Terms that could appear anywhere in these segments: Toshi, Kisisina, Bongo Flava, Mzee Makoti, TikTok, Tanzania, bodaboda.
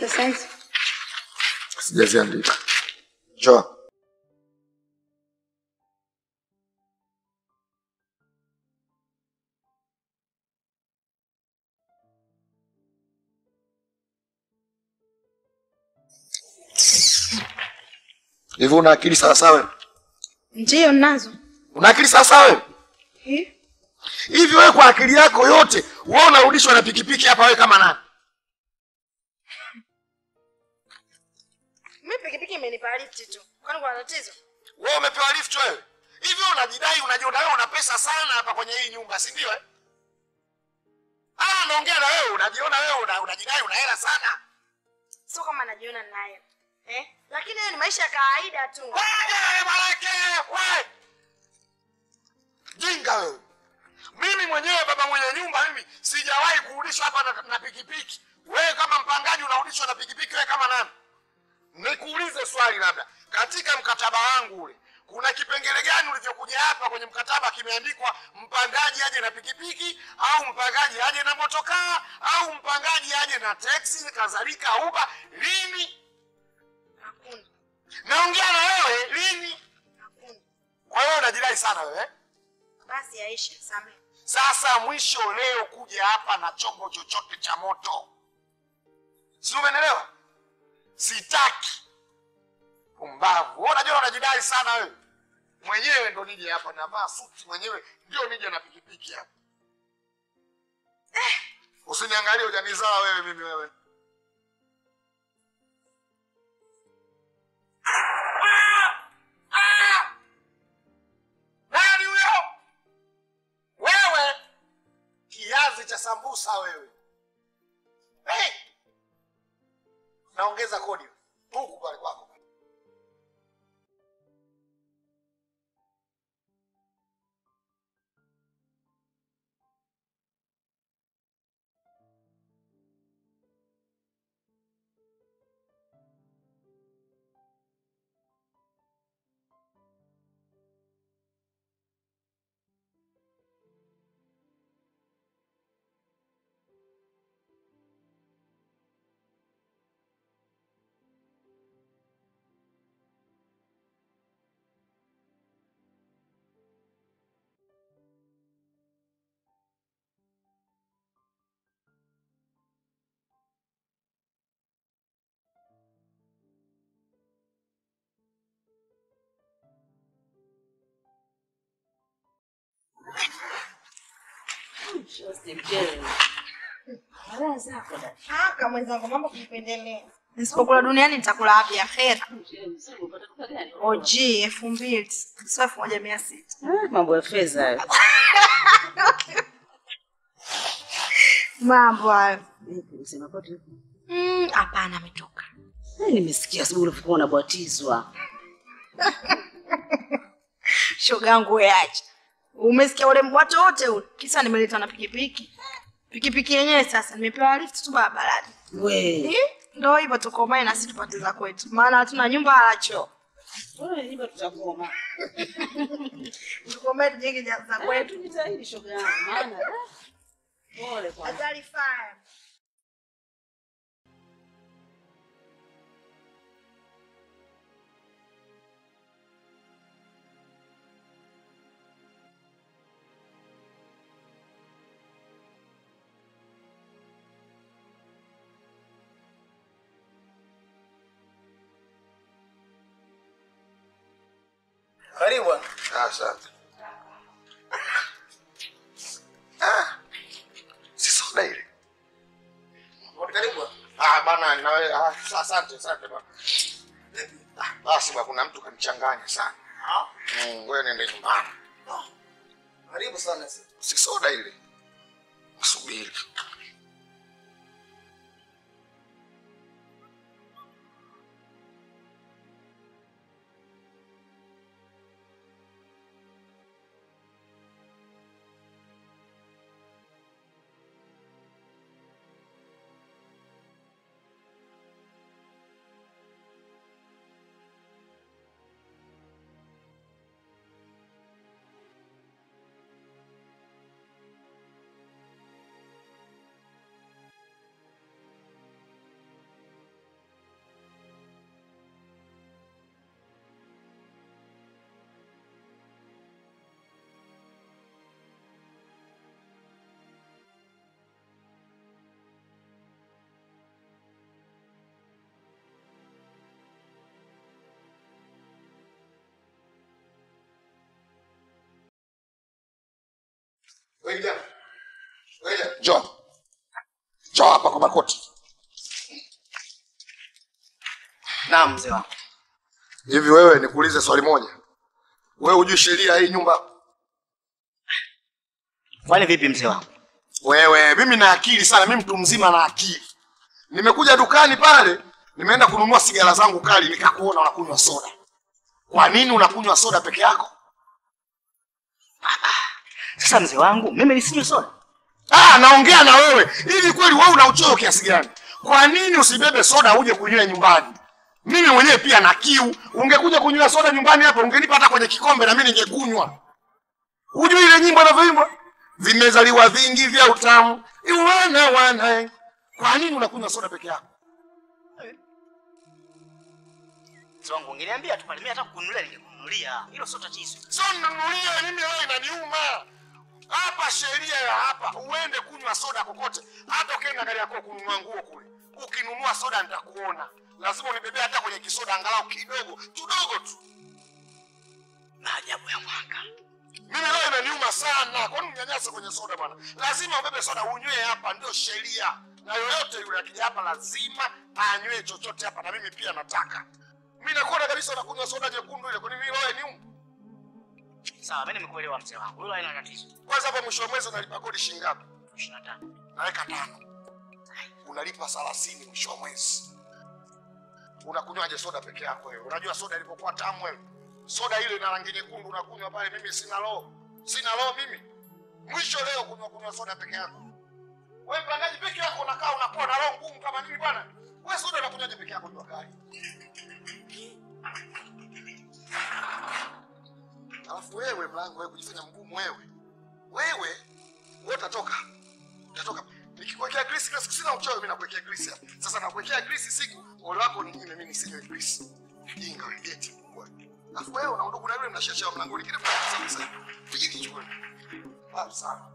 Besides, sijaziandika. Njoo. Hivi una akili sawa sawa? Ndiyo nazo. Una akili sawa sawa? Hivi wewe kwa akili yako yote, wewe unarudishwa na pikipiki hapa wewe kama nani? Mimi pikipiki imenipa lift tu. Kwani kuna tatizo? Wewe umepewa lift wewe? Hivi unajidai unajiona wewe una pesa sana hapa kwenye hii nyumba, si ndio eh? Ah, naongea na wewe, unajiona wewe unajidai una hela sana. Sio kama najiona naye. Eh? Lakini hiyo ni maisha ya kawaida tu. Wewe malaki, wewe. Jinga wewe. Mimi mwenyewe baba mwenye nyumba mimi sijawahi kurudishwa hapa na pikipiki. Wewe kama mpangaji unarudishwa na pikipiki wewe kama nani? Nikuulize swali labda. Katika mkataba wangu ule, kuna kipengele gani ulivyokuja hapa kwenye mkataba kimeandikwa mpangaji aje na pikipiki au mpangaji aje na motokaa au mpangaji aje na taxi kadhalika Uber? Lini? Hakuna. Naongea na wewe lini? Hakuna. Kwa hiyo unajidai sana wewe. Basi Aisha, samee. Sasa mwisho leo kuja hapa na chombo chochote cha moto. Si umeelewa? Sitaki. Pumbavu. Wewe unajua unajidai sana wewe. Mwenyewe ndo nije hapa na vaa suti mwenyewe ndio nije na pikipiki hapa. Usiniangalie ujanizaa wewe mimi wewe. Kiazi cha sambusa wewe. Hey! Naongeza kodi. Huku pale kwako. Just in jail. Haya zako dada. Haka mwenzangu mambo kunipendelea. Nisipokula duniani nitakula hapo ya akhera. OG 2000 sio 1600. Mambo ya fedha hayo. Mambo hayo. Nimesema kwa tu. Hapana ametoka. Nimesikia sababu ulikuwa unabatizwa. Shogangu yaacha. Umesikia ule mwato wote ule kisa nimeleta na pikipiki. Pikipiki yenyewe sasa nimepewa lift tu barabarani. We. Ndio hivyo tukomae na sisi tupate za kwetu. Maana hatuna nyumba acho. Wewe nyumba tutakoma. Tukomae tujenge za kwetu nitahidi shoga yangu maana. Pole kwa. Azali fire. Karibu. Asante. Si soda ile. Karibu. Bana na wewe asante asante bana. Basi bwana kuna mtu kanichanganya sana. Wewe nenda nyumbani. Karibu sana sisi. Si soda ile. Subiri. Njoo hapa kwa Makoti. Naam mzee wangu. Hivi wewe nikuulize swali moja. Wewe hujui sheria hii nyumba? Kwani vipi mzee wangu? Wewe, mimi na akili sana, mimi mtu mzima na akili. Nimekuja dukani pale, nimeenda kununua sigara zangu kali, nikakuona unakunywa soda. Kwa nini unakunywa soda peke yako? Sasa mzee wangu, mimi nisinywe soda. Naongea na wewe. Hivi kweli wewe una uchoyo kiasi gani? Kwa nini usibebe soda uje kunywa nyumbani? Mimi mwenyewe pia na kiu. Ungekuja kunywa soda nyumbani hapa, ungenipa hata kwenye kikombe na mimi ningekunywa. Unajua ile nyimbo inavyoimba? Vimezaliwa vingi vya utamu. Iwana wana. Kwa nini unakunywa soda peke yako? Songo nginiambia tu pale mimi hata kukunulia ningekunulia. Hilo sio tatizo. Sio nanulia mimi wewe inaniuma. Hapa sheria ya hapa uende kunywa soda kokote, hata ukienda gari yako kununua nguo kule, ukinunua soda nitakuona, lazima unibebea hata kwenye kisoda angalau kidogo kidogo tu. Maajabu ya mwaka. Mimi leo inaniuma sana. Kwa nini unyanyasa kwenye soda bwana? Lazima ubebe soda unywe, hapa ndio sheria, na yoyote yule akija hapa lazima anywe chochote hapa, na mimi pia nataka. Mimi nakuona kabisa unakunywa soda nyekundu ile, kwa nini wewe niume? Sawa, mimi nimekuelewa mzee wangu. Hilo haina tatizo. Kwanza hapo mwisho wa mwezi unalipa kodi shilingi ngapi? 25. Naweka 5. Unalipa 30 mwisho wa mwezi. Unakunywaje soda peke yako wewe? Unajua soda ilipokuwa tamu wewe. Soda ile ina rangi nyekundu unakunywa pale, mimi sina roho. Sina roho mimi. Mwisho leo kunywa soda peke yako. Wewe mpangaji peke yako unakaa unakuwa na roho ngumu kama nini bwana? Wewe soda unakunywaje peke yako wakati? Alafu wewe mlango wewe kujifanya mgumu wewe. Wewe utatoka. Nikikuwekea grease kila siku sina uchoyo mimi nakuwekea grease hapa. Sasa nakuwekea grease siku ole wako ni mimi nisinywe grease. Jinga wewe geti kubwa. Alafu wewe unaondoka na yule mnashashia mlangoni kile kwa sasa. Fiji kichwa. Baba sana.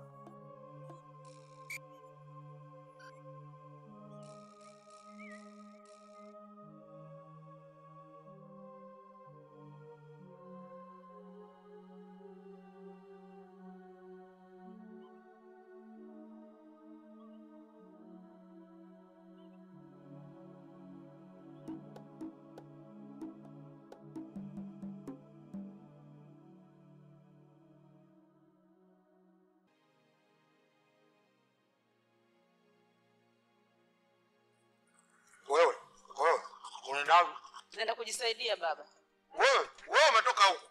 Nenda kujisaidia baba. Wewe umetoka huko.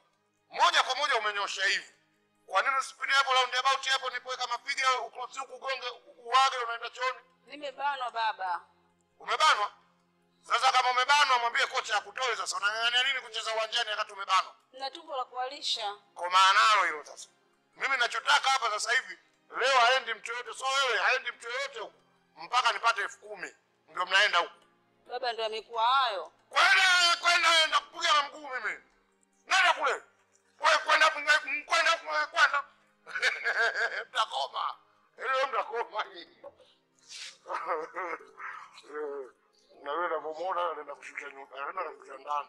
Moja kwa moja umenyosha hivi. Kwa nini usipinde hapo roundabout hapo nipoweka mapiga ukrosi huko gonge uage unaenda chooni? Nimebanwa baba. Umebanwa? Sasa kama umebanwa mwambie kocha akutoe sasa. Unang'ang'ania nini kucheza uwanjani wakati umebanwa? Na tumbo la kuwalisha. Kwa maana hilo sasa. Mimi ninachotaka hapa sasa hivi leo haendi mtu yote, so wewe haendi mtu yote mpaka nipate 10,000 ndio mnaenda huko. Baba ndio amekuwa hayo. Kwenda kupiga na mguu mimi. Nenda kule. Wewe kwenda. Mtakoma. Leo mtakoma nyinyi. Na wewe na muona anaenda kushukia nyumba. Anaenda kushukia ndani.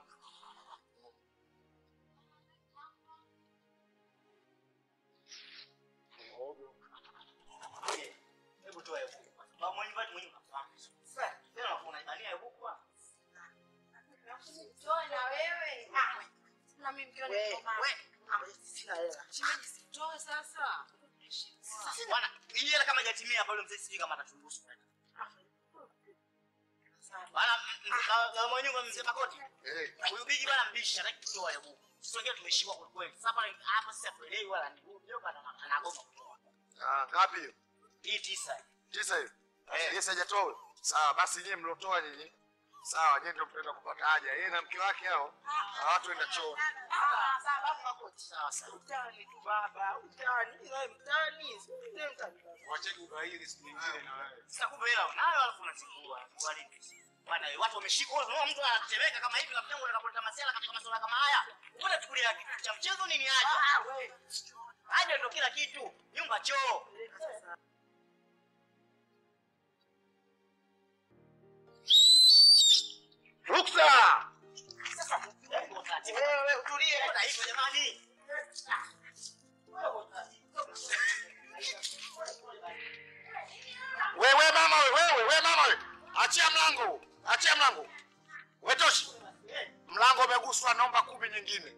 Hebu tuwe hapo. Mama ni watu wengi. Sasa tena unaangalia huko. Joana wewe na mimi mkiona koma wewe sasa bwana ile kama jatimia hapo leo mzee sijui kama atachunguza bwana na mwenye Mzee Makoti huyu bigi bwana mbisha hata kitoa yeye tusongee tumeshiwa kwa kweli sasa hapa sasa tuelewi wala ni ndio bwana anagoma kutoa ngapi hiyo hii 9 hiyo sasa hajatoa sawa basi yeye mlotoa nini. Sawa, yeye ndio mtenda kupata haja. Yeye na mke wake hao hawatoenda choo. Sawa, baba Makoti. Sawa. Utani tu baba, utani. Wewe mtani, sio mtani. Wacha kubairi sinyingine na wewe. Sitakupa hela unayo alafu unachukua. Walipisi. Bwana, watu wameshika hizo. Mtu anatemeka kama hivi na mtango anakuleta masuala katika masuala kama haya. Mbona chukulia yake? Cha mchezo nini haja? Wewe. Haja ndio kila kitu. Nyumba choo. Ruksa! Sasa wewe utulie. Kuna hivyo jamani. Wewe utulie. ruhusiwa naomba 10 nyingine.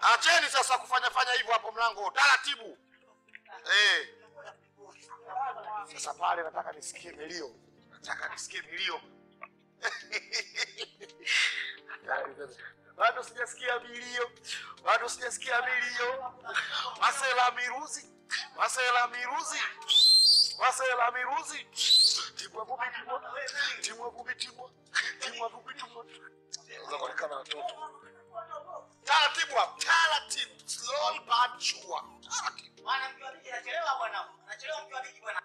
Acheni sasa kufanya hivyo hapo mlango, taratibu. Eh. Sasa pale nataka nisikie milio. Bado sijasikia milio. Masela miruzi. Timwa bubi. Unaonekana mtoto. Taratibu. Slow but sure. Taratibu. Bwana mkiwa bigi anachelewa bwana. Anachelewa mkiwa bigi bwana.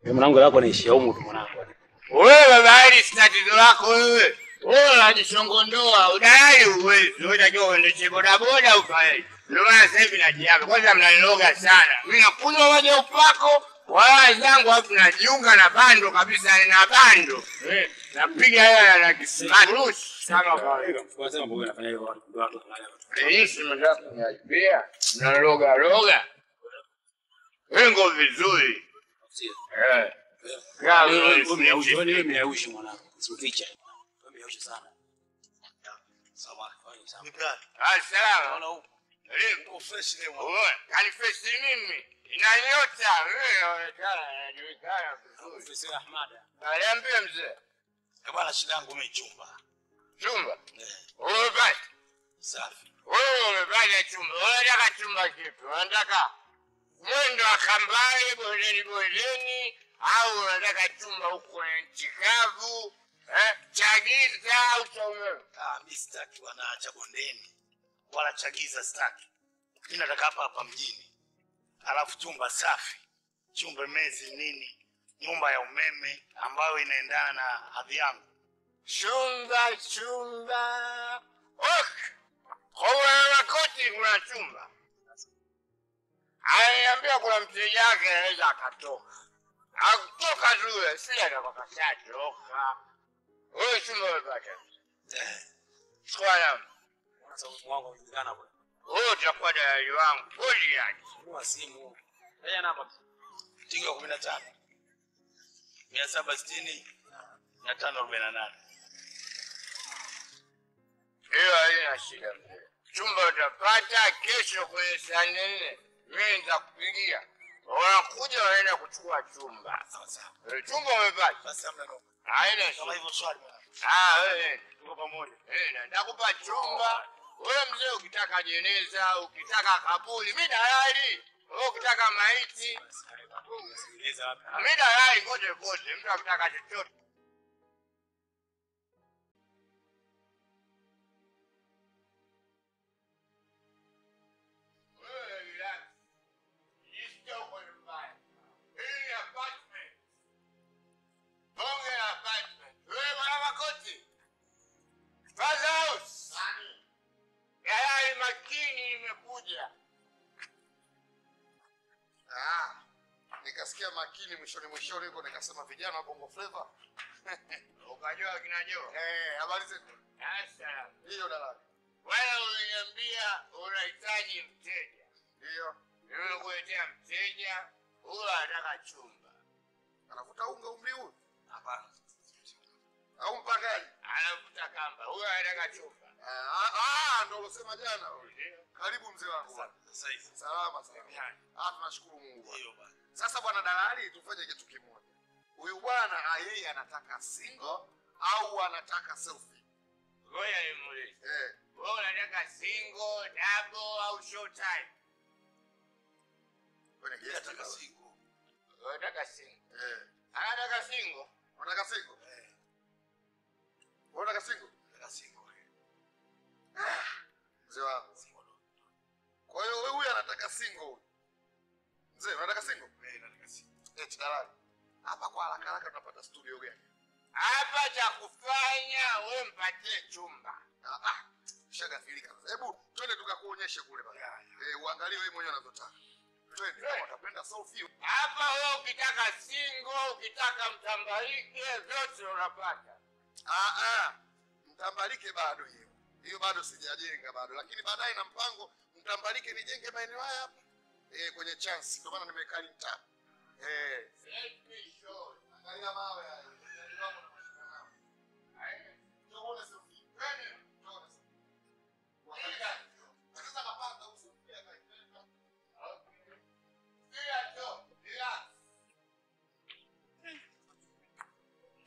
Mimi mwanangu lako anaishi huko mwanangu. Wewe bali sina tatizo lako wewe. Ola jishongondoa, udali uwezi, utajua uendeshe bodaboda ukae. Ndio maana sasa hivi najiaga. Kwanza mnaniloga sana. Mimi nakunywa maji upako, wala zangu hapo najiunga na bando kabisa na bando. Napiga hela na kisimani. Sana kawaida. Kwa sababu mboga nafanya hivyo watu wanalala. Yesu mnataka kuniajibia. Mnaloga. Wengo vizuri. Sio. Mimi naushi mwanangu. Usifiche. Sana. Sawa, kwani sawa. Salama. Naona leo fresh leo. Kali fresh mimi. Inaniota wewe kana juikana. Profesa Ahmad. Aliambia mzee. Bwana shida yangu mimi chumba. Chumba? Wewe basi. Safi. Wewe umebaki chumba. Unataka chumba kipi? Unataka mwendo wa kambale bondeni au unataka chumba huko nchikavu? Chagiza utowe. Mimi sitaki wanaacha bondeni. Wala chagiza sitaki. Mimi nataka hapa mjini. Alafu chumba safi. Chumba mezi nini? Nyumba ya umeme ambayo inaendana na hadhi yangu. Chumba. Kwa Makoti kuna chumba. Aliniambia kuna mteja wake anaweza akatoka. Akitoka tu sio atakuwa kashatoka. Wewe chumba unataka. Square. Sasa mwanangu unigana bwana. Wewe utakuwa dalali wangu. Bodi yake. Kwa simu. Haya namba. Tinga 15. 760 na 548. Hiyo haina shida. Chumba utapata kesho kwenye saa 4. Mimi nitakupigia. Wanakuja waenda kuchukua chumba. Sawa. Chumba umepata. Basi hamna noma. Aina kama hivyo swali. Wewe tuko pamoja. Nakupa chumba. Wewe mzee ukitaka jeneza, ukitaka kaburi, mimi dalali. Wewe ukitaka maiti. Mimi dalali kote, mtu akitaka chochote. Nikasikia makini mwishoni huko nikasema vijana Bongo Flava. Ukajua kinajua. Habari zetu. Sasa hiyo dalali. Wewe uliniambia unahitaji mteja. Ndio. Wewe kuletea mteja, huyo anataka chumba. Anafuta unga umri huyo? Hapana. Au mpakaji? Anafuta kamba. Huyo anataka chumba. Ndio ulisema jana huyo. Karibu mzee wangu. Sasa hivi. Salama sana. Tunashukuru Mungu. Ndio bwana. Sasa bwana dalali tufanye kitu kimoja. Huyu bwana yeye anataka single au anataka selfie? Ngoja nimuulize. Wewe unataka single, double au short time? Wewe unataka single. Unataka single. Mzee, kwa hiyo wewe unataka single. Mzee, unataka single? Dalali. Hapa kwa haraka tunapata studio gani? Hapa cha kufanya wewe mpatie chumba. Shagafilika. Hebu twende tukakuonyeshe kule bwana. Uangalie wewe mwenyewe unazotaka. Twende kama utapenda selfie. Hapa wewe ukitaka single, ukitaka mtambalike, vyote unapata. Mtambalike bado hiyo. Hiyo bado sijajenga bado, lakini baadaye na mpango mtambalike nijenge maeneo haya hapa. kwenye chance. Ndio maana nimekali mtaa. Angalia mawe haya.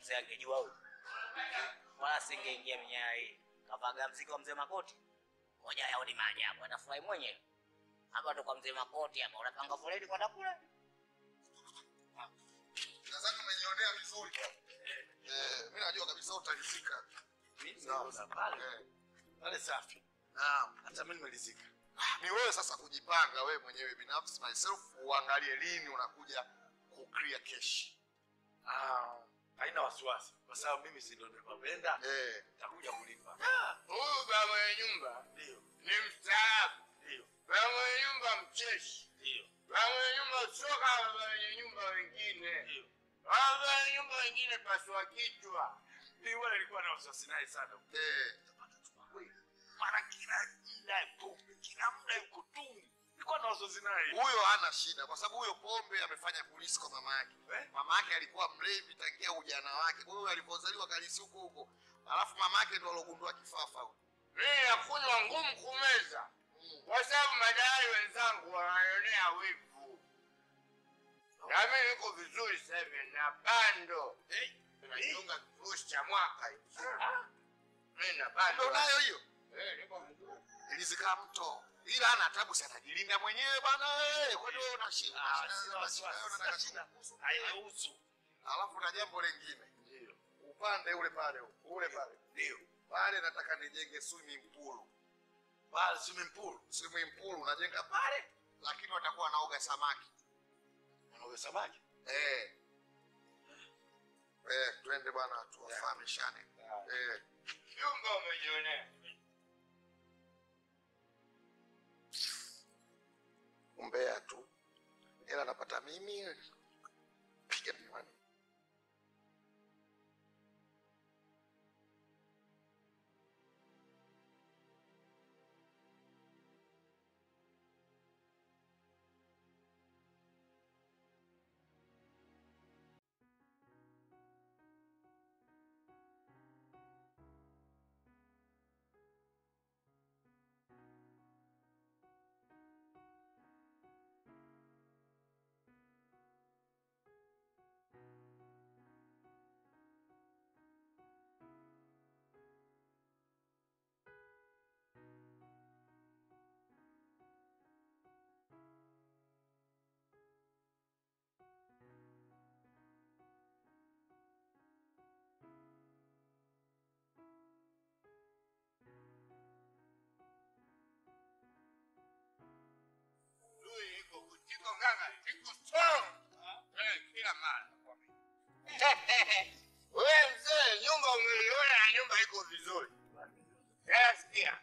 Mzee angejua huyo. Wala singeingia mnyaa hii. Kapaga mziki wa Mzee Makoti. Moja yao ni maajabu, anafurahi mwenyewe. Hapa ndo kwa Mzee Makoti hapa, unapanga foleni kwenda kule. Sasa umenionea vizuri. Mimi najua kabisa utalifika. Mimi sawa pale. Pale safi. Naam, hata mimi nimelizika. Ni wewe sasa kujipanga wewe mwenyewe binafsi myself uangalie lini unakuja ku clear cash. Haina wasiwasi kwa sababu mimi si ndio nimependa nitakuja kulipa. Huyu baba wa nyumba ndio ni mstaarabu, ndio baba wa nyumba mcheshi, ndio baba wa nyumba soka, baba wa nyumba wengine, ndio baba wa nyumba wengine paswa kichwa. Ndio wale alikuwa na wasiwasi naye sana. Tapata chuma kweli mara kila pombe kila muda yuko tungi. Nilikuwa na wasiwasi naye. Huyo hana shida kwa sababu huyo pombe amefanya polisi kwa mama yake. Mama yake alikuwa mlevi tangia ujana wake. Huyo alipozaliwa kalisi huko huko. Alafu mama yake ndo alogundua kifafa huyo. Yeye akunywa ngumu kumeza. Kwa sababu madai wenzangu wanaonea wivu. Na mimi niko vizuri sasa hivi na bando. Tunajiunga kifusi cha mwaka hivi. Mimi na bando. Ndio nayo hiyo. Niko vizuri. Ilizika mto. Ila ana tabu sana atajilinda mwenyewe bana wewe. Kwa hiyo unashinda unataka haihusu. Alafu na jambo lingine. Ndio. Upande ule pale ule pale. Ndio. Pale nataka nijenge swimming pool. Pale swimming pool unajenga pale lakini watakuwa naoga samaki. Wanaoga samaki? Twende bwana tuwafahamishane. Kiungo umejiona. Mbea tu. Ila napata mimi. Piga miwani. Iko strong. Kila mara nakwambia. Wewe mzee nyumba umeiona na nyumba iko vizuri. Nasikia.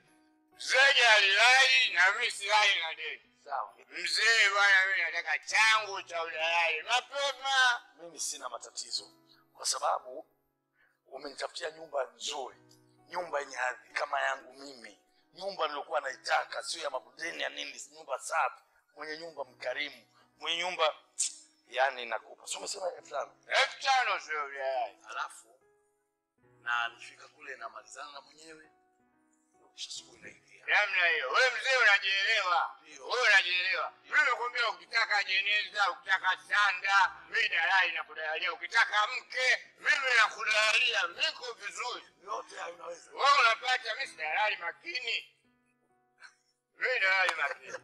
Mzee alilai na mimi silai na deni. Sawa. Mzee bwana mimi nataka changu cha udalali. Mapema. Mimi sina matatizo kwa sababu umenitafutia nyumba nzuri. Nyumba yenye hadhi kama yangu mimi. Nyumba nilikuwa naitaka sio ya mabudeni ya nini, nyumba safi. Mwenye nyumba mkarimu, mwenye nyumba yani nakupa. So umesema F5 sio yeye. Alafu na nifika kule na malizana na mwenyewe. Ukishasiku inaingia. Namna hiyo. Wewe mzee unajielewa. Wewe unajielewa. Mimi nakwambia ukitaka jeneza, ukitaka sanda, mimi dalai nakudalia. Ukitaka mke, mimi nakudalia. Niko vizuri. Yote unaweza. Wewe unapata mimi dalai makini. Mimi dalai makini.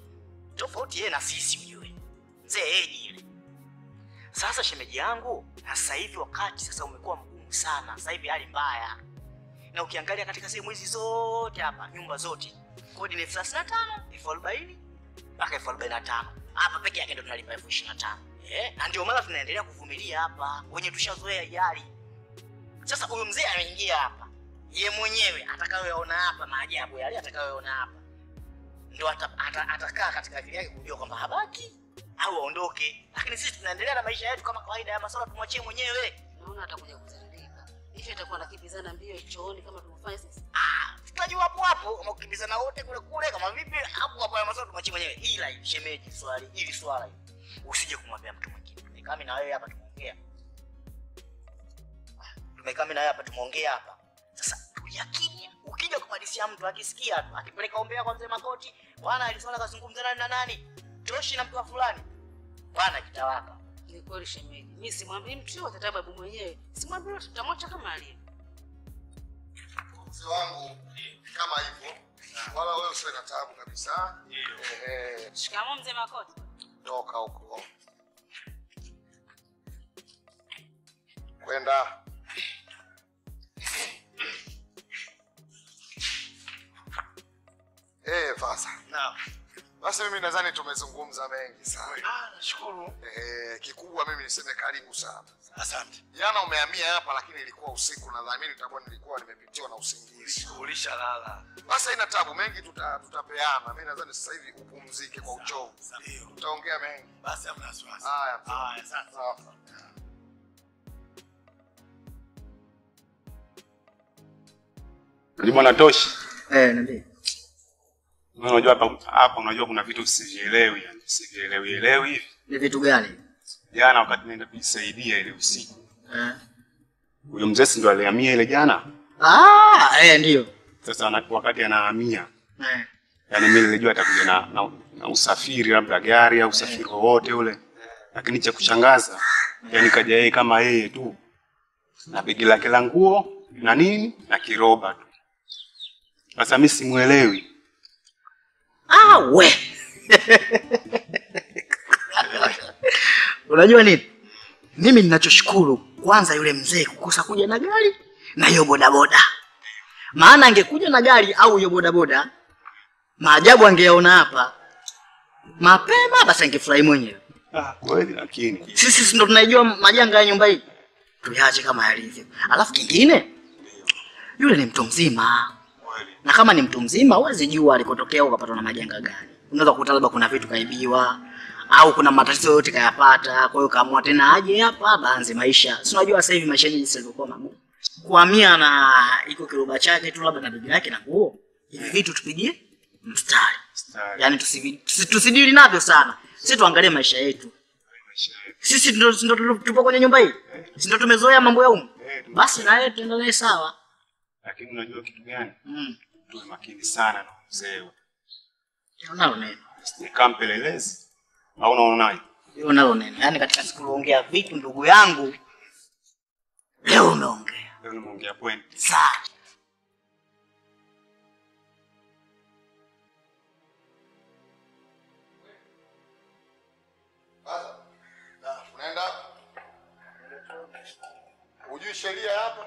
Tofauti yeye na sisi mjue. Mzee yeye. Sasa shemeji yangu, sasa hivi wakati sasa umekuwa mgumu sana. Sasa hivi hali mbaya. Na ukiangalia katika sehemu hizi zote hapa, nyumba zote, kodi ni 35, 40, mpaka 45. hapa peke yake ndo tunalipa 25,000. Na ndio maana tunaendelea kuvumilia hapa. Wenye tushazoea yali. Sasa huyu mzee ameingia hapa. Ye mwenyewe atakayoyaona hapa maajabu yale atakayoyaona hapa. Ndio atakaa katika akili yake kujua kwamba habaki au aondoke. Lakini sisi tunaendelea na maisha yetu kama kawaida ya masuala tumwachie mwenyewe. Naona atakuja kuzandika. Hivi atakuwa anakimbizana mbio chooni kama tumfanye sisi. Tutajua hapo hapo ama kukimbizana wote kule kule kama vipi hapo hapo ya masuala tumwachie mwenyewe. Ila shemeji swali hili swala hili. Usije kumwambia mtu mwingine. Nikami na wewe hapa tumeongea. Tumekami na wewe hapa tumeongea hapa. Sasa yakini ukija kumhadisia mtu akisikia tu akipeleka ombea kwa Mzee Makoti bwana alisema kazungumzana na nani Joshi na mtu fulani bwana kitawapa ni kweli shemeji mimi simwambii mtu wote hata babu mwenyewe simwambii tutamwacha kama aliye mzee wangu kama hivyo wala wewe usiwe na taabu kabisa shikamoo Mzee Makoti toka huko kwenda Fasa. Naam. Basi mimi nadhani tumezungumza mengi sana. Nashukuru. Kikubwa mimi niseme karibu sana. Asante. Jana umehamia hapa lakini ilikuwa usiku nadhani itakuwa nilikuwa nimepitiwa na usingizi. Kulisha lala. Basi haina tabu mengi tutapeana. Mimi nadhani sasa hivi upumzike kwa uchovu. Ndio. Tutaongea mengi. Basi hamna wasiwasi. Haya, asante. Sawa. Limona Toshi. Ndio. Unajua hapa unajua kuna vitu usivielewi yani sivielewi hivi. Ni vitu gani? Jana wakati nenda kuisaidia ile usiku. Huyo mzee si ndo alihamia ile jana? Ndio. Sasa wakati anahamia. Yaani mimi nilijua atakuja na usafiri labda gari au usafiri wowote ule. Lakini cha kushangaza yaani kaja yeye kama yeye tu. Na begi lake la nguo na nini na kiroba tu. Sasa mimi simuelewi. We. Unajua nini? Mimi ninachoshukuru kwanza yule mzee kukosa kuja na gari na hiyo bodaboda. Maana angekuja na gari au hiyo bodaboda, maajabu angeona hapa. Mapema basi angefurahi mwenyewe. Kweli lakini. Sisi ndio tunajua majanga ya nyumba hii. Tuache kama yalivyo. Alafu kingine, yule ni mtu mzima. Na kama ni mtu mzima huwezi jua alikotokea ukapatwa na majanga gani. Unaweza kukuta labda kuna vitu kaibiwa au kuna matatizo yote kayapata. Kwa hiyo kaamua tena aje hapa baanze maisha. Si unajua sasa hivi maisha jinsi yalivyokuwa magumu. Kuhamia na iko kiroba chake tu labda na bibi yake na nguo. Hivi vitu tupigie mstari. Yaani tusidili navyo sana. Sisi tuangalie maisha yetu. Sisi ndio tupo kwenye nyumba hii. Sisi ndio tumezoea mambo ya huko. Basi na yeye tuendelee sawa. Lakini unajua kitu gani? Tuwe makini sana na mzee. Unao neno. Nikampelelezi. Au unaonaje? Unao neno. Yaani katika siku uliongea vitu ndugu yangu. Leo unaongea. Leo unaongea point. Sawa. Baba. Unaenda? Unajua sheria hapa?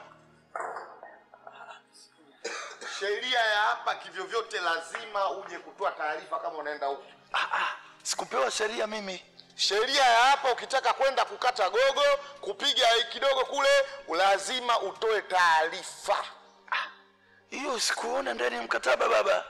Sheria ya hapa kivyo vyote lazima uje kutoa taarifa kama unaenda huko. Sikupewa sheria mimi. Sheria ya hapa ukitaka kwenda kukata gogo, kupiga kidogo kule, lazima utoe taarifa. Hiyo sikuona ndani mkataba baba.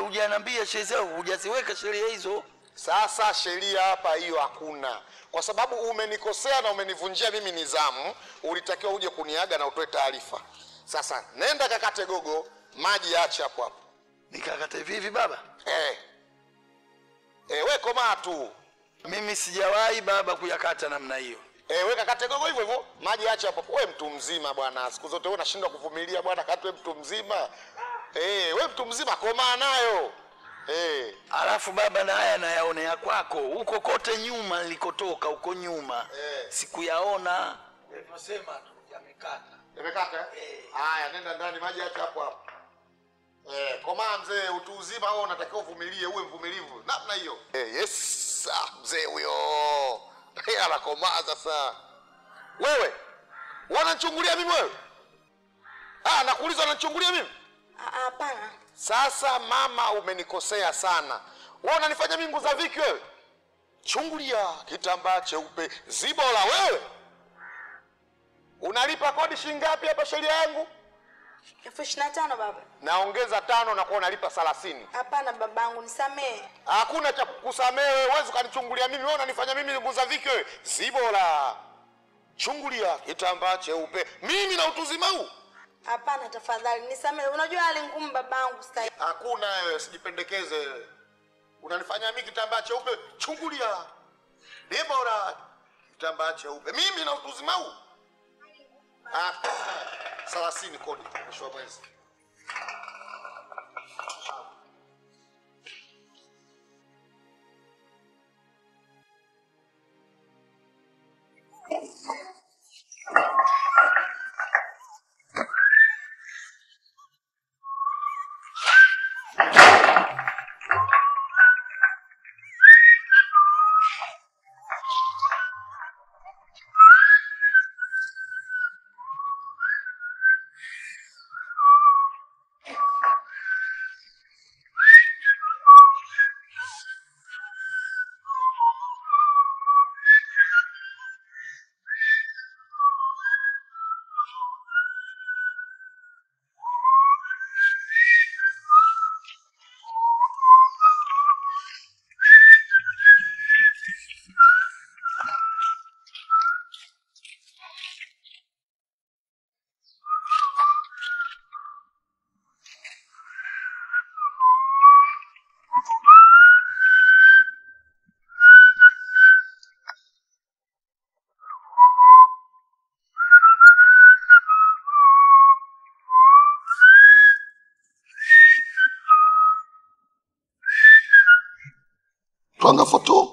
Hujaniambia sheria, hujaziweka sheria hizo. Sasa sheria hapa hiyo hakuna. Kwa sababu umenikosea na umenivunjia mimi nidhamu, ulitakiwa uje kuniaga na utoe taarifa. Sasa nenda kakate gogo, maji acha hapo hapo. Nikakate vivi baba? We koma tu. Mimi sijawahi baba kuyakata namna hiyo. We kakate gogo hivyo hivyo, maji acha hapo hapo. We mtu mzima bwana, siku zote wewe unashindwa kuvumilia bwana, katwe mtu mzima. We mtu mzima koma nayo. Alafu baba na haya nayaonea kwako. Huko kote nyuma nilikotoka huko nyuma. Sikuyaona. Tunasema tu yamekata. Nimekata? Haya nenda ndani maji hata hapo hapo. Koma mzee utu uzima wewe unatakiwa uvumilie uwe mvumilivu. Namna hiyo. Yes, mzee huyo. Hela komaa sasa. Wewe wanachungulia mimi wewe? Nakuuliza wanachungulia mimi? Hapana. Sasa mama umenikosea sana. Wewe unanifanya mimi nguzaviki wewe? Chungulia kitambaa cheupe zibola wewe. Unalipa kodi shilingi ngapi hapa sheria yangu? 25 baba. Naongeza 5 na kwa unalipa 30. Hapana babangu nisamee. Hakuna cha kukusamea wewe. Wewe ukanichungulia mimi, wewe unanifanya mimi nguzaviki wewe. Zibola. Chungulia kitambaa cheupe. Mimi na utuzima huu. Hapana tafadhali nisamee. Unajua hali ngumu babangu sasa. Hakuna wewe, sijipendekeze wewe. Unanifanya mimi kitambaa cheupe. Chungulia. Debora kitambaa cheupe. Mimi na utuzima huu. Ah. 30 kodi. Mwisho wa mwezi. Twanga foto.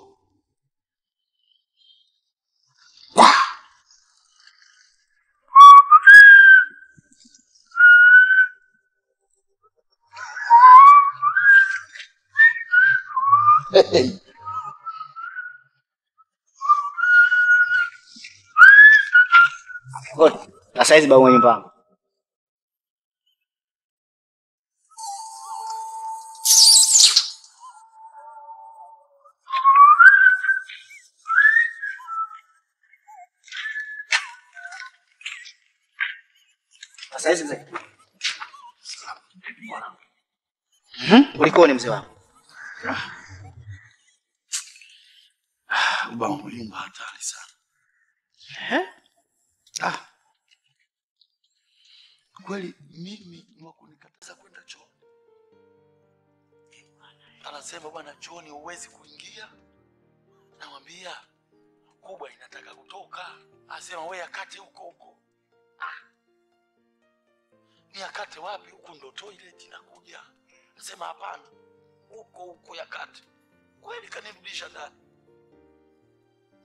Hey. Hoi, asaizi bawa nyumbani. Asaizi mzee. Ulikuwa ni mzee wangu. Baba mlimba hatari sana. Kweli mimi mwakunikataza kwenda chooni. Anasema bwana chooni huwezi kuingia. Namwambia kubwa inataka kutoka. Anasema wewe akate huko huko. Ni akate wapi huko ndo toilet inakuja. Anasema hapana. Huko huko yakate. Kweli kanirudisha ndani.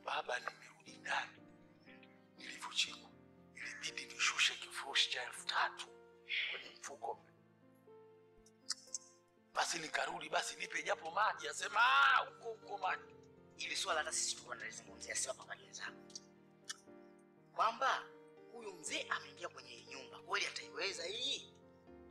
Baba nimerudi ndani. Nilivuchika. Ilibidi nishushe kifurushi cha 3000 kwenye mfuko. Basi nikarudi basi nipe japo maji asema huko huko maji. Ili swala hata sisi tunalizungumzia sasa hapa kanisa. Kwamba huyu mzee ameingia kwenye nyumba. Kweli ataiweza hii?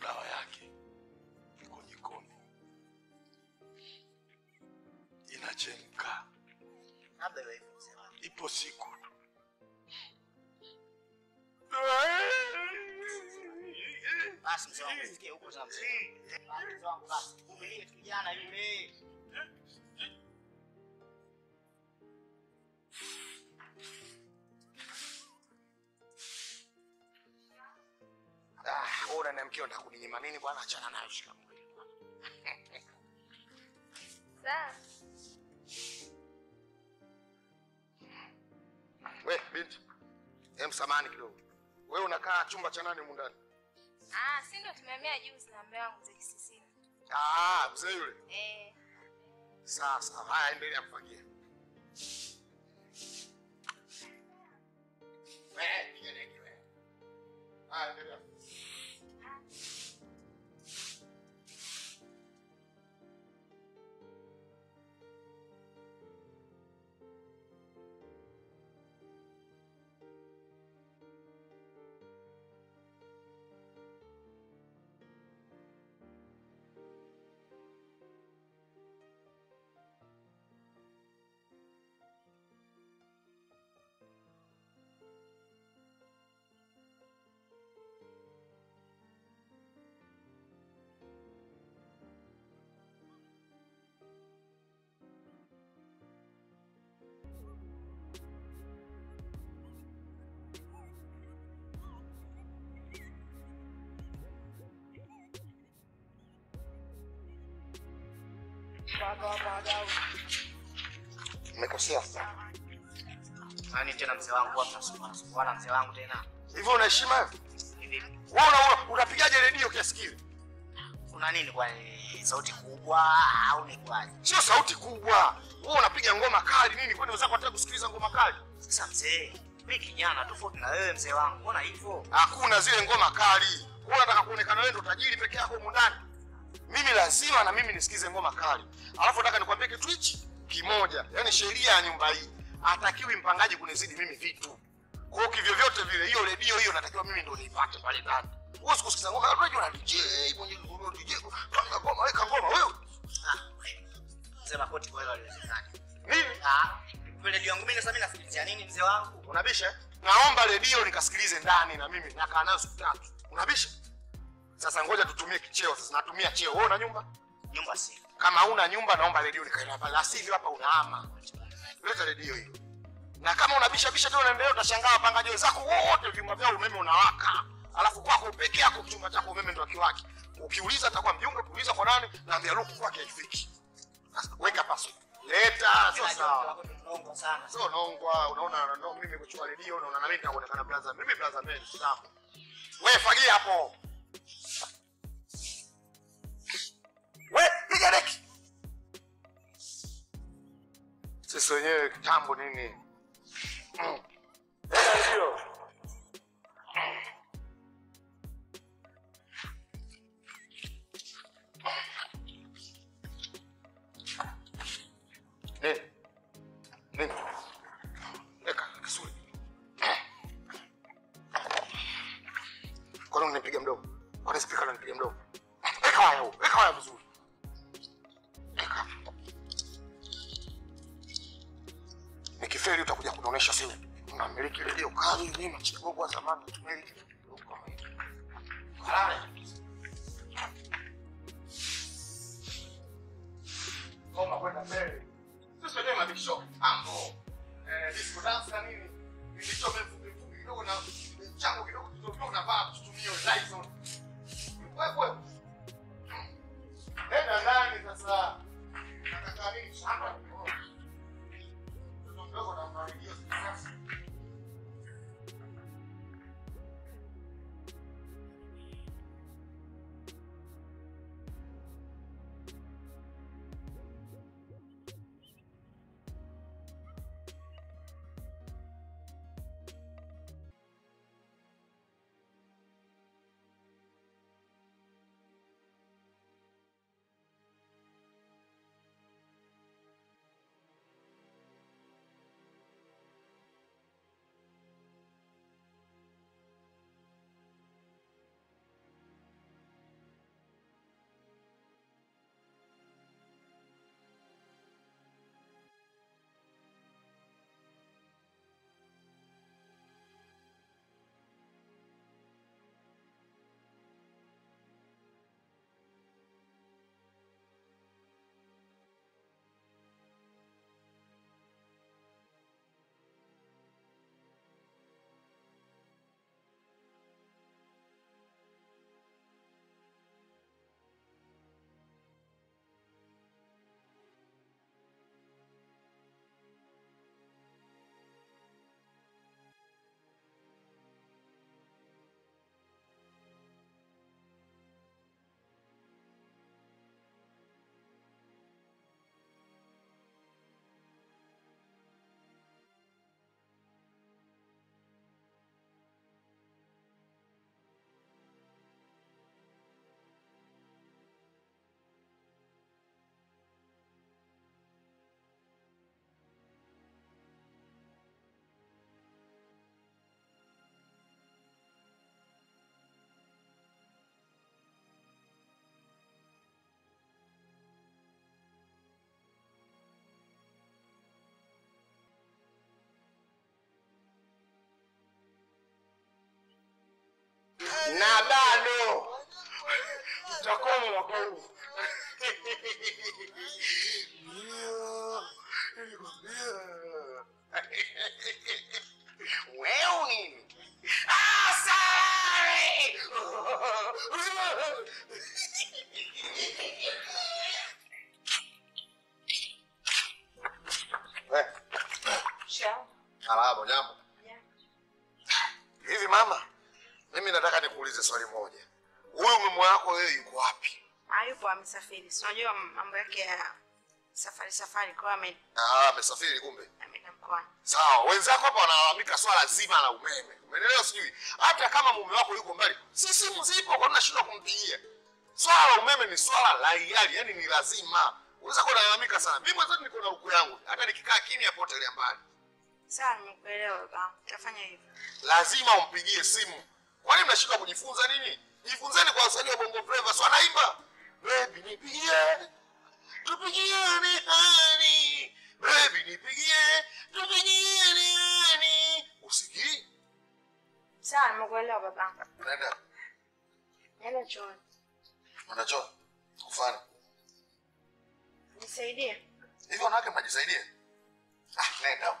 Dawa yake iko jikoni. Inachemka. Ipo siku basi msikie huko sana basi umelia kijana yule ora na mkeo ndakunyima nini bwana achana nayo shikamoo sasa. Wewe binti, msamani kidogo. Wewe unakaa chumba cha nani mundani? Si ndio tumehamia juzi na mbe wangu za kisisini. mzee yule. Sasa haya endelea kufagia. Endelea. Nimekosea sana. Nani tena mzee wangu hapa sukuana mzee wangu tena. Hivi una heshima hivi? Hivi. Wewe unapigaje redio kiasi kile? Una nini kwa sauti kubwa au ni kwaje? Sio sauti kubwa. Wewe unapiga ngoma kali nini? Kwani wenzako wanataka kusikiliza ngoma kali? Sasa mzee, mimi kijana tofauti na wewe mzee wangu. Mbona hivyo? Hakuna zile ngoma kali. Wewe unataka kuonekana wewe ndo tajiri peke yako huko ndani. Mimi lazima na mimi nisikize ngoma kali. Alafu nataka nikwambie kitu hichi kimoja. Yaani sheria ya nyumba hii hatakiwi mpangaji kunizidi mimi vitu. Kwa hiyo kivyo vyote vile hiyo redio hiyo natakiwa mimi ndio niipate pale ndani. Wewe usikusikiza ngoma kali unajua DJ mwenyewe ndio DJ. Kama ngoma weka ngoma wewe. Mzee Makoti kwa hiyo aliwezekana. Mimi redio yangu mimi sasa mimi nasikilizia nini mzee wangu? Unabisha? Naomba redio nikasikilize ndani na mimi nakaa nayo siku tatu. Unabisha? Sasa ngoja tutumie kicheo. Sasa natumia cheo. Wewe una nyumba? Nyumba si. Kama una nyumba naomba redio nikailapa. La sivyo hapa unahama. Leta redio hiyo. Na kama unabisha bisha tena unaendelea utashangaa wapangaji wenzako wote vyumba vyao umeme unawaka. Alafu kwako peke yako chumba chako umeme ndio kiwaki. Ukiuliza atakuwa mjumbe, ukiuliza kwa nani naambia luku kwake haifiki. Sasa weka paso. Leta sio sawa. Nongwa sana. Sio nongwa unaona ndo mimi kuchua redio na unaona mimi naonekana brother. Mimi brother mimi sawa. Wewe fagia hapo. Wewe piga deki. Sisi wenyewe kitambo nini? Ndio. na bado utakomo wakomo wewe nini sorry Ciao. Alabo jambo. Yeah. Hivi mama, mimi nataka nikuulize swali moja. Huyu mume wako wewe yuko wapi? Hayupo, amesafiri. Si unajua mambo yake ya safari kwa ame. Amesafiri kumbe. Ameenda mkoa. Sawa, wenzako hapa wanalalamika swala zima la umeme. Umeelewa sijui? Hata kama mume wako yuko mbali, sisi mzipo kwa tunashindwa kumpigia. Swala la umeme ni swala la hiari, yani ni lazima. Unaweza kulalamika sana. Mimi mwanzo niko na huko yangu. Hata nikikaa kimya potelea mbali. Sawa nimekuelewa baba. Utafanya hivyo. Lazima umpigie simu. Kwani mnashindwa kujifunza nini? Jifunzeni kwa wasanii wa Bongo Flava. So anaimba. Baby nipigie. Tupigie ni hani. Baby nipigie. Tupigie ni hani. Usikii? Sawa nimekuelewa baba. Nenda. Nenda chooni. Nenda chooni. Kufana. Nisaidie. Hivyo wanawake mnajisaidie? Nenda.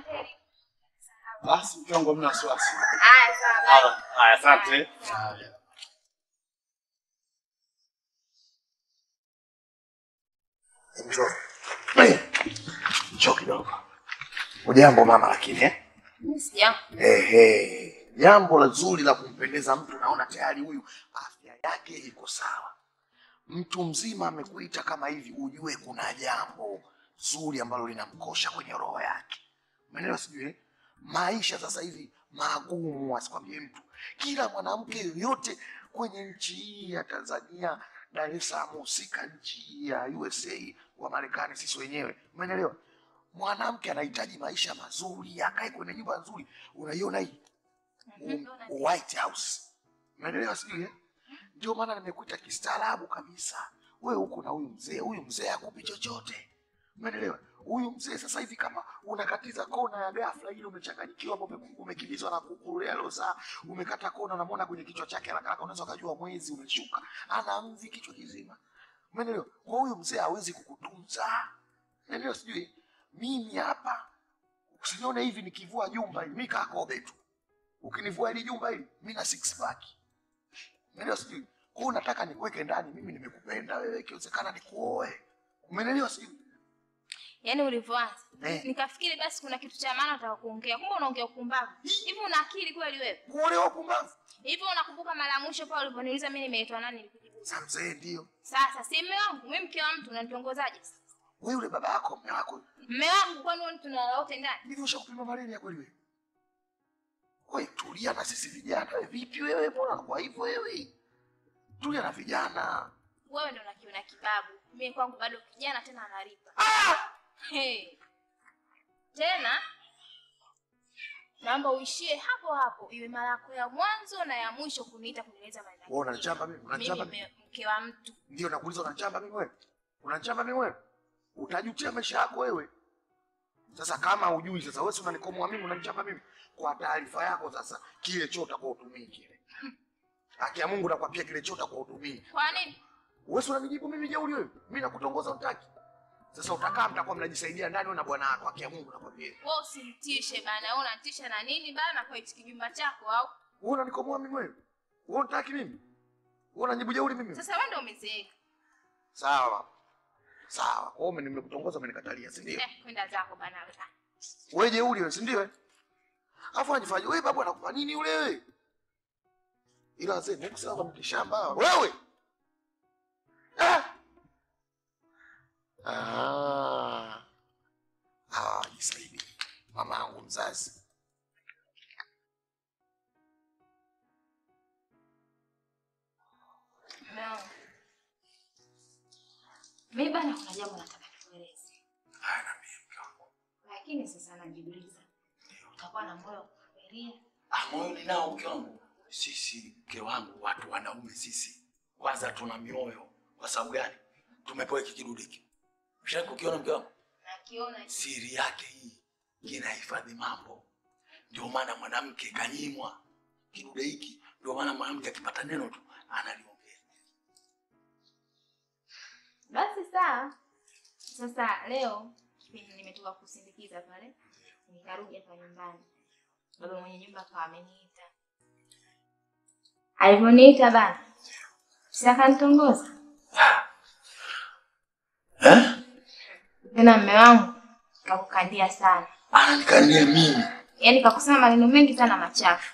Basi mtongo mna swasi. Haya sawa. Haya asante. Njoo kidogo. Ujambo mama lakini Mimi sijambo. Jambo la zuri la kumpendeza mtu naona tayari huyu afya yake iko sawa. Mtu mzima amekuita kama hivi ujue kuna jambo zuri ambalo linamkosha kwenye roho yake. Umeelewa sijui? Maisha sasa hivi magumu asikwambie mtu. Kila mwanamke yoyote kwenye nchi hii ya Tanzania, Dar es Salaam, usika nchi ya USA wa Marekani sisi wenyewe. Umeelewa? Mwanamke anahitaji maisha mazuri, akae kwenye nyumba nzuri. Unaiona hii? White House. Umeelewa sijui? Ndio maana nimekuita kistaarabu kabisa. Wewe uko na huyu mzee hakupi chochote. Umeelewa? Huyu mzee sasa hivi kama unakatiza kona ya ghafla ile umechanganyikiwa hapo umekimbizwa na kukuru ya loza umekata kona unamwona kwenye kichwa chake haraka unaweza kujua mwezi umeshuka ana mvi kichwa kizima. Umeelewa? Kwa huyu mzee hawezi kukutunza. Umeelewa sijui? Mimi hapa usinione hivi nikivua jumba mimi kakobe tu. Ukinivua ile jumba hili mimi na six pack. Umeelewa sijui? Kwa hiyo nataka nikuweke ndani mimi nimekupenda wewe ikiwezekana nikuoe. Umeelewa sijui? Yaani ulivoanza nikafikiri basi kuna kitu cha maana utakuongea kumbe unaongea ukumbavu hivi una akili kweli wewe unaelewa ukumbavu hivi unakumbuka mara mwisho pale uliponiuliza mimi nimeitwa nani nilikujibu sasa mzee ndio sasa si mume wangu mimi mke wa mtu unanitongozaje sasa wewe yule baba yako mume wako mume wangu kwani wewe tunalala wote ndani hivi ushakupima malaria kweli wewe wewe tulia na sisi vijana vipi wewe bora kwa hivyo wewe tulia na vijana wewe ndio unakiona kibabu mimi kwangu bado kijana tena analipa Hey. Tena naomba uishie hapo hapo iwe mara yako ya mwanzo na ya mwisho kuniita kunieleza maneno. Wewe unanichamba mimi? Unanichamba mimi? Mke wa mtu. Ndio nakuuliza unanichamba mimi wewe? Unanichamba mimi wewe? Utajutia maisha yako wewe. Sasa kama hujui sasa wewe si unanikomoa mimi unanichamba mimi kwa taarifa yako sasa kile chota kwa utumii kile. Haki ya Mungu nakwapia kile chota kwa utumii. Kwa nini? Wewe si unanijibu mimi jeuri wewe? Mimi nakutongoza utaki. Sasa utakaa mtakuwa mnajisaidia ndani na bwana wako kwa Mungu nakwambia. Wewe usinitishe bana, wewe unatisha na nini bana kwa hichi kijumba chako au? Wewe unanikomoa mimi wewe. Wewe unataki mimi? Wewe unanijibu jeuri mimi. Sasa wewe ndio umezeeka. Sawa. Sawa. Kwa hiyo nimekutongoza umenikatalia, si ndio? Kwenda zako bana wewe. Wewe jeuri wewe, si ndio wewe? Alafu anajifanya wewe babu anakupa nini ule wewe? Ila wazee nikusema kama mtishamba wewe. Jisaidie. Mama yangu mzazi. Nao. Meba na kuna jambo nataka nikueleze. Haya na mimi. Lakini sasa najiuliza. Utakuwa na moyo kufikiria? Moyo ninao mke wangu. Sisi mke wangu watu wanaume sisi. Kwanza tuna mioyo. Kwa sababu gani? Tumepewa hiki kidudu hiki. Ushaku kiona mke wangu? Nakiona. Siri yake hii inahifadhi mambo. Ndio maana mwanamke kanyimwa kidudu hiki. Ndio maana mwanamke akipata neno tu anali basi saa. Sasa leo nimetoka kusindikiza pale. Nikarudi hapa nyumbani. Baba mwenye nyumba kwa ameniita. Alivoniita bana. Sasa nitongoza. Tena mume wangu kakukandia sana. Ananikandia mimi. Yaani kakusema maneno mengi sana machafu.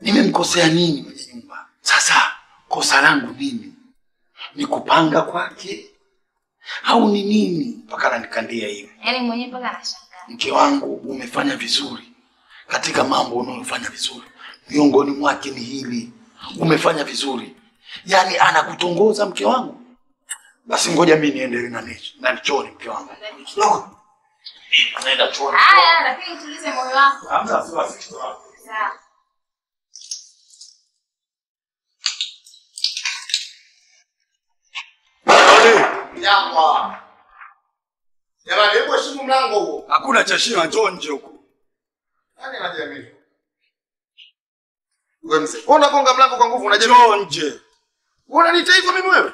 Nimemkosea nini mwenye nyumba? Sasa kosa langu mimi. Ni kupanga kwake au ni nini mpaka ananikandia hivi? Yaani mwenyewe mpaka anashangaa. Mke wangu umefanya vizuri katika mambo unayofanya vizuri. Miongoni mwake ni hili. Umefanya vizuri. Yaani anakutongoza mke wangu. Basi ngoja mimi niendelee na nicho. Na nichoni mke wangu. Mimi naenda chuoni. Haya, lakini utulize moyo wako. Hamna wasiwasi kitu wako. Sawa. Nyama. Jamani hebu shimu mlango huo. Hakuna cha shima njoo nje huko. Nani anajamii? Wewe mzee, unagonga mlango kwa nguvu unajamii. Njoo nje. Unaniita hivyo mimi wewe?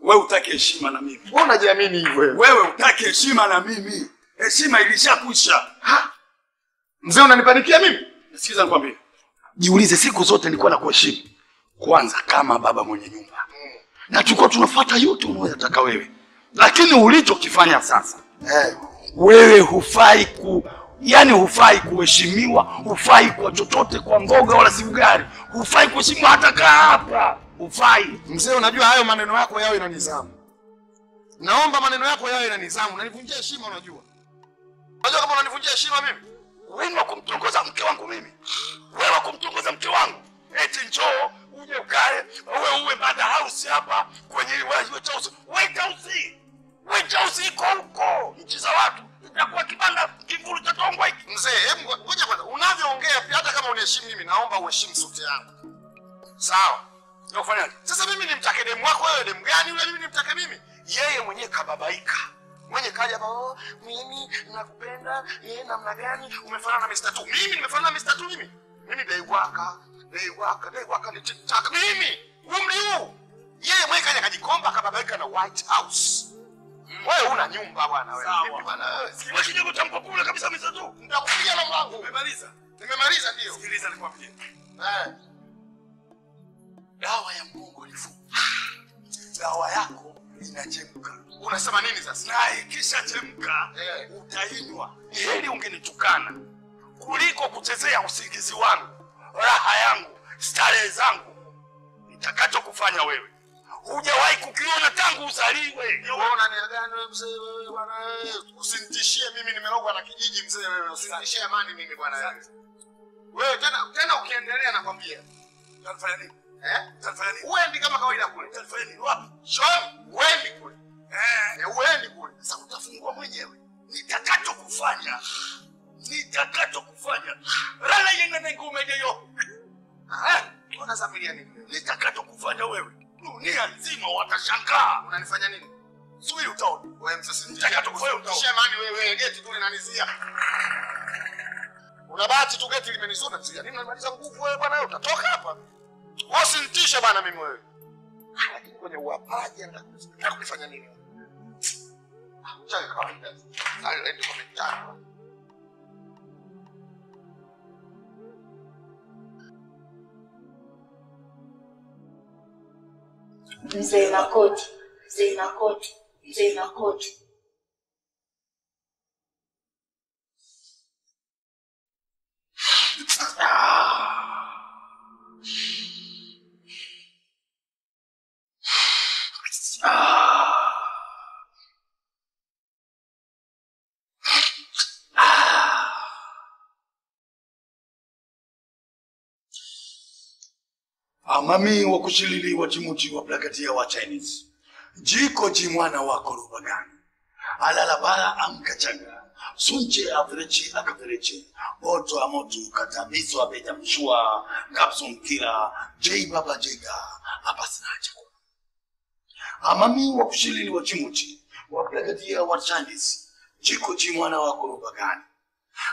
Wewe utake heshima na mimi. Wewe unajamini hivyo wewe. Wewe utake heshima na mimi. Heshima ilishakusha. Ha? Mzee unanipanikia mimi? Nisikiza nikwambie. Jiulize siku zote nilikuwa nakuheshimu. Kwanza kama baba mwenye nyumba. Na tuko tunafuata yote unayotaka wewe. Lakini ulichokifanya sasa. Wewe hufai yani hufai kuheshimiwa, hufai kwa chochote kwa mboga wala sigari. Hufai kuheshimiwa hata hapa. Hufai. Mzee unajua hayo maneno yako yao ina nizamu. Naomba maneno yako yao ina nizamu. Unanivunjia heshima unajua. Unajua kama unanivunjia heshima mimi. Wewe kumtongoza mke wangu mimi. Wewe kumtongoza mke wangu. Eti njoo uje ukae wewe uwe baada house hapa kwenye wazi wa house house iko huko nchi za watu itakuwa kibanda kivuli cha tongwa hiki mzee hebu ngoja kwanza unavyoongea hata kama unaheshimu mimi naomba uheshimu sote yangu sawa ndio fanyaje sasa mimi nimtake demu wako wewe demu gani yule mimi nimtake mimi yeye mwenyewe kababaika mwenye kaja hapa mimi nakupenda yeye namna gani umefanana na Mr. Tu mimi nimefanana na Mr. Tu mimi dai waka Dei waka ni TikTok mimi. Umri huu. Yeye mweka nikajikomba akababaika na White House. Wewe una nyumba bwana wewe. Vipi bwana wewe? Wewe kinyongo cha mkokule kabisa mzee tu. Nitakupigia na mlango. Umemaliza? Nimemaliza ndio. Sikiliza nikwambie. Dawa ya mgongo ni fupi. Dawa yako inachemka. Unasema nini sasa? Na ikishachemka utainywa. Heri ungenitukana kuliko kuchezea usingizi wangu. Raha yangu, starehe zangu. Nitakacho kufanya wewe. Hujawahi kukiona tangu uzaliwe. Unaona ni gani wewe mzee wewe bwana wewe? Usinitishie mimi nimerogwa na kijiji mzee wewe. Usinitishie amani mimi bwana wewe. Wewe tena ukiendelea nakwambia. Utafanya nini? Utafanya nini? Uendi kama kawaida kule. Utafanya nini? Wapi? Shoni, uendi kule. Uendi kule. Sasa utafungua mwenyewe. Nitakacho kufanya. Nitakachokufanya. Rala yenga ngume hiyo. Unazamilia nini? Nitakachokufanya wewe. Dunia nzima watashangaa. Unanifanya nini? Sui utaona. Wewe msasi nitakachokufanya utaona. Shemani wewe geti tu linanizia. Una bahati tu geti limenizona msikia. Mimi nimemaliza nguvu wewe bwana utatoka hapa. Usinitishe bwana mimi wewe. Lakini kwenye uapaji nitakufanya nini? Acha kawaida. Sasa ndio komentari. Mzee Makoti, Mzee Makoti, Mzee Makoti. Amami wakushilili wajimuji wa plakatia wa Chinese. Jiko jimwana wako lupagani. Alalabala amkachanga. Sunche afirechi akafirechi. Oto amotu katabisu abeta mshua. Kapsun kila. Jei baba jega. Apasinaja. Amami wakushilili wajimuji wa plakatia wa Chinese. Jiko jimwana wako lupagani.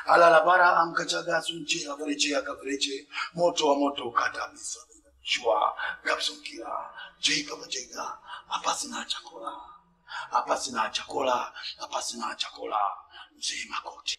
Alalabala amkachanga. Sunche afirechi akafirechi. Moto amotu katabisu. Shua, Gapsukira, Jacob Jaga, Apasina Chakola, Mzee Makoti.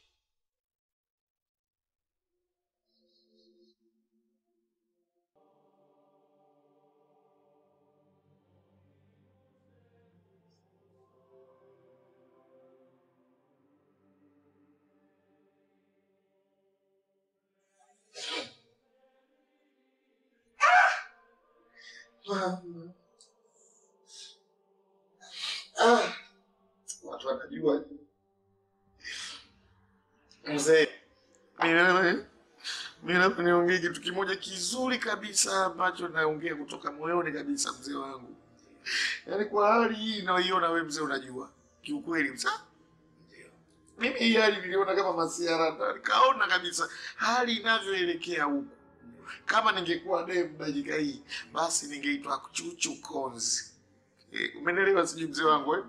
Watu wanajua mzee, mimi naongea kitu kimoja kizuri kabisa ambacho naongea kutoka moyoni kabisa mzee wangu. Yaani kwa hali hii naiona wewe mzee unajua kiukweli msa? Ndio. Mimi hali niliona kama masiara, nikaona kabisa hali inavyoelekea huko. Kama ningekuwa dem dakika hii basi ningeitwa Chuchu Konzi. Umeelewa sijui mzee wangu eh?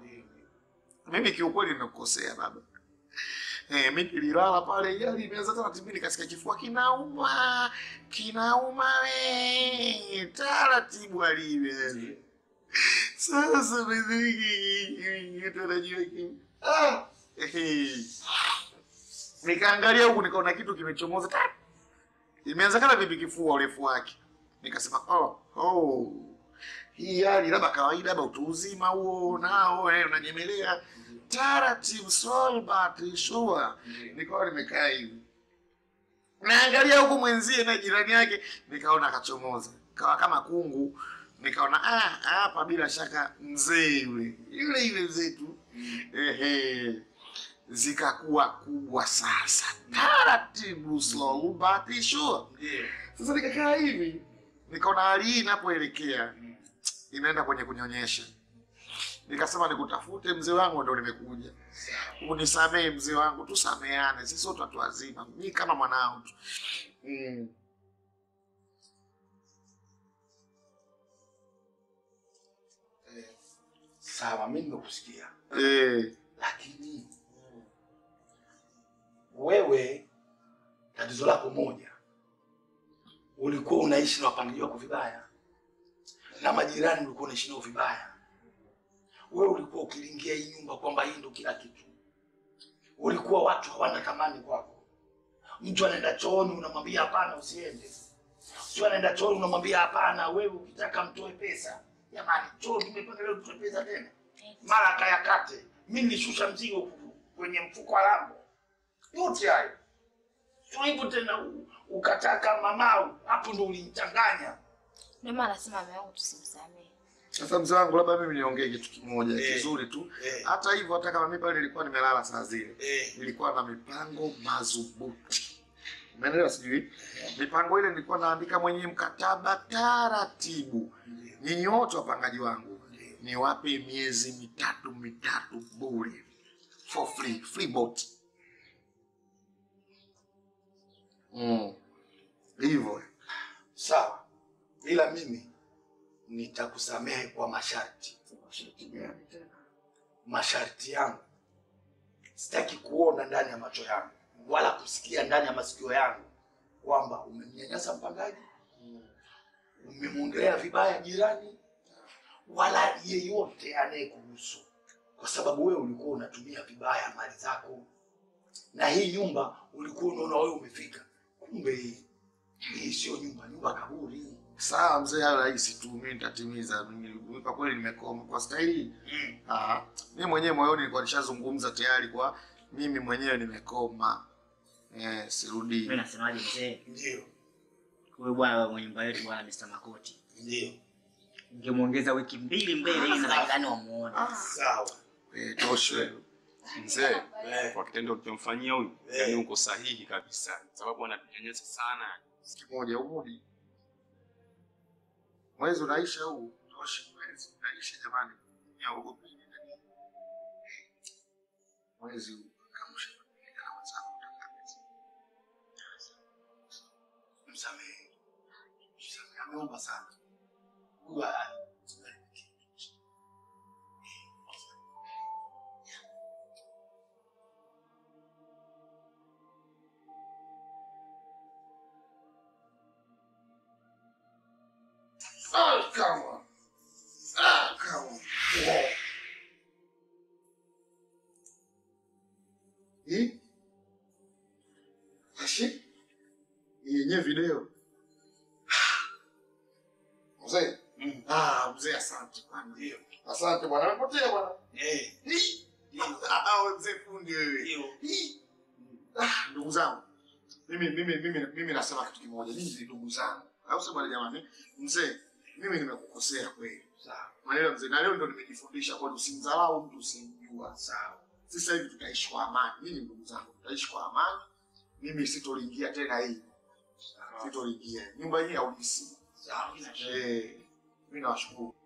Mimi kiukweli ninakukosea baba. Mimi nililala pale yali imeanza tena kipindi kasika kifua kinauma. We taratibu aliwe. Sasa mzee utarajia kimi. Nikaangalia huku nikaona kitu kimechomoza. Imeanza kana vipi kifua urefu wake. Nikasema oh. Hii hali labda kawaida labda utu uzima huo nao unanyemelea taratibu solbati shua. Nikawa nimekaa hivi. Naangalia huko mwenzie na jirani yake nikaona akachomoza. Kawa kama kungu. Nikaona hapa bila shaka mzee yule. Yule mzee tu. Zikakuwa kubwa sasa. Taratibu slow but sure. Sasa nikakaa hivi. Nikaona hali inapoelekea inaenda kwenye kunyonyesha. Nikasema nikutafute mzee wangu ndio nimekuja. Unisamee mzee wangu, tusameane. Sisi wote watu wazima. Mimi kama mwanao tu. Sawa mimi nimekusikia. Lakini wewe tatizo lako moja ulikuwa unaishi na wapangaji wako vibaya na majirani ulikuwa unaishi nao vibaya. Wewe ulikuwa ukilingia hii nyumba kwamba hii ndio kila kitu. Ulikuwa watu hawana thamani kwako. Mtu anaenda chooni unamwambia hapana usiende. Mtu anaenda chooni unamwambia hapana wewe ukitaka mtoe pesa. Jamani choo tumepanga leo mtoe pesa tena. Mara kaya kate mimi nishusha mzigo kwenye mfuko wa lango. Yote hayo. Sio tena ukataka mamao hapo ndo ulichanganya. Mama anasema mama yangu tusimsamee. Sasa mzee wangu labda mimi niongee kitu kimoja kizuri tu. Hata hivyo hata kama mimi pale nilikuwa nimelala saa zile. Nilikuwa na mipango madhubuti. Umeelewa sijui? Mipango ile nilikuwa naandika mwenyewe mkataba taratibu. Nyinyi wote wapangaji wangu niwape miezi mitatu bure. For free boat. Hivyo. Sawa. Ila mimi nitakusamehe kwa masharti. Masharti yangu. Sitaki kuona ndani ya macho yangu wala kusikia ndani ya masikio yangu kwamba umemnyanyasa mpangaji. Umemwongelea vibaya jirani wala yeyote anayekuhusu. Kwa sababu wewe ulikuwa unatumia vibaya mali zako. Na hii nyumba ulikuwa unaona wewe umefika. Kumbe hii sio nyumba kaburi. Sawa mzee hayo rahisi tu mimi nitatimiza mimi kwa kweli nimekoma kwa staili. Ah, mimi mwenyewe moyoni nilikuwa nishazungumza tayari kwa mimi mwenyewe nimekoma. Sirudi. Mimi nasemaje mzee? Ndio. Kwa bwana wa nyumba yetu bwana Mr. Makoti. Ndio. Ningemuongeza wiki mbili mbele ili nadhani wamuone. Sawa. Toshwe. Mzee, kwa kitendo ulichomfanyia huyu, yaani uko sahihi kabisa. Sababu anatunyanyasa sana. Siku moja urudi. Mwezi unaisha huu, toshi mwezi unaisha jamani. Mwezi huu kamusha na wazao utakabisa. Msamehe. Msamehe ameomba sana. Kwa come on. Ashi? Yenye video. Mzee. Mzee asante bwana. Ndio. Asante bwana. Nimepotea bwana. Mzee fundi wewe. Ndugu zangu. Mimi nasema kitu kimoja. Ninyi ndugu zangu. Au sababu jamani, mzee mimi nimekukosea kweli. Sawa. Maneno mzee na leo ndo nimejifundisha kwa usimdharau mtu usimjua. Sawa. Sasa hivi tutaishi kwa amani. Mimi ndugu zangu tutaishi kwa amani. Mimi sitoingia tena hii. Sitoingia. Nyumba hii haulisi. Sawa. Mimi nawashukuru.